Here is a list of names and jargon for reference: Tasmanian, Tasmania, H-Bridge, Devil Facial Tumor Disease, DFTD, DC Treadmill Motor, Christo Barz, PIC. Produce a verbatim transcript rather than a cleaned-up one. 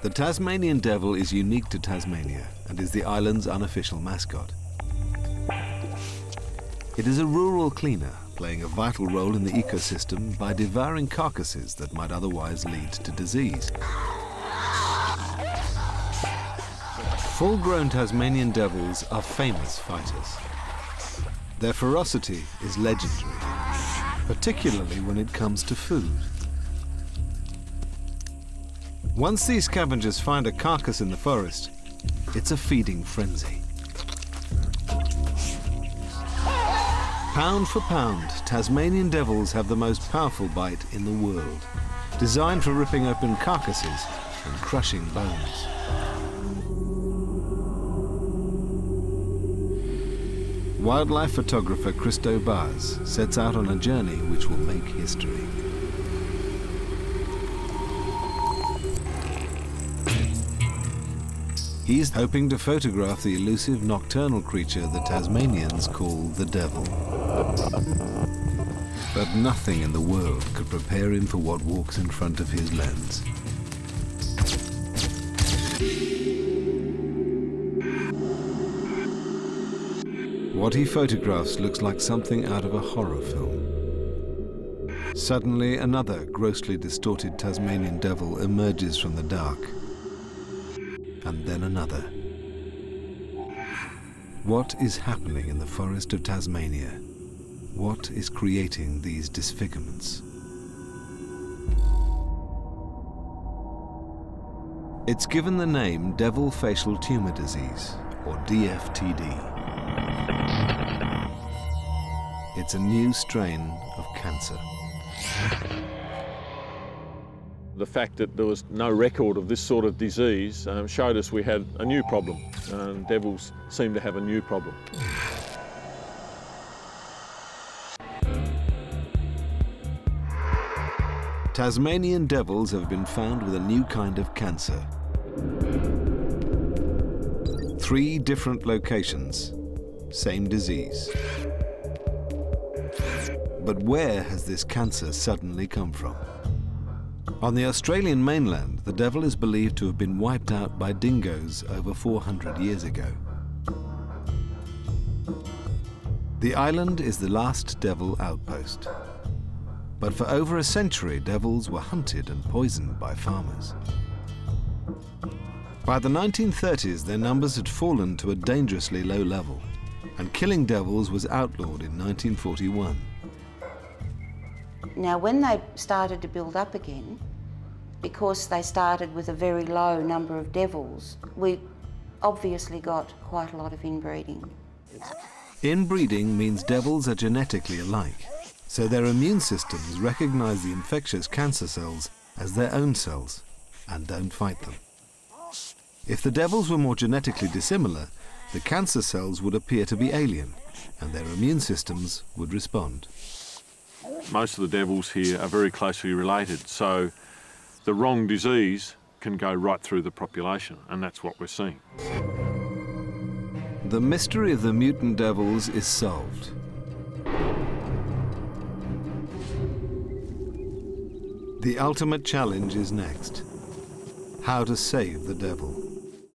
The Tasmanian devil is unique to Tasmania and is the island's unofficial mascot. It is a rural cleaner, playing a vital role in the ecosystem by devouring carcasses that might otherwise lead to disease. Full-grown Tasmanian devils are famous fighters. Their ferocity is legendary, particularly when it comes to food. Once these scavengers find a carcass in the forest, it's a feeding frenzy. Pound for pound, Tasmanian devils have the most powerful bite in the world, designed for ripping open carcasses and crushing bones. Wildlife photographer Christo Barz sets out on a journey which will make history. He's hoping to photograph the elusive nocturnal creature the Tasmanians call the devil. But nothing in the world could prepare him for what walks in front of his lens. What he photographs looks like something out of a horror film. Suddenly, another grossly distorted Tasmanian devil emerges from the dark. And then another. What is happening in the forest of Tasmania? What is creating these disfigurements? It's given the name Devil Facial Tumor Disease, or D F T D. It's a new strain of cancer. The fact that there was no record of this sort of disease um, showed us we had a new problem. Um, devils seem to have a new problem. Tasmanian devils have been found with a new kind of cancer. Three different locations, same disease. But where has this cancer suddenly come from? On the Australian mainland, the devil is believed to have been wiped out by dingoes over four hundred years ago. The island is the last devil outpost. But for over a century, devils were hunted and poisoned by farmers. By the nineteen thirties, their numbers had fallen to a dangerously low level, and killing devils was outlawed in nineteen forty-one. Now, when they started to build up again, because they started with a very low number of devils, we obviously got quite a lot of inbreeding. Inbreeding means devils are genetically alike, so their immune systems recognise the infectious cancer cells as their own cells and don't fight them. If the devils were more genetically dissimilar, the cancer cells would appear to be alien and their immune systems would respond. Most of the devils here are very closely related, so the wrong disease can go right through the population, and that's what we're seeing. The mystery of the mutant devils is solved. The ultimate challenge is next. How to save the devil.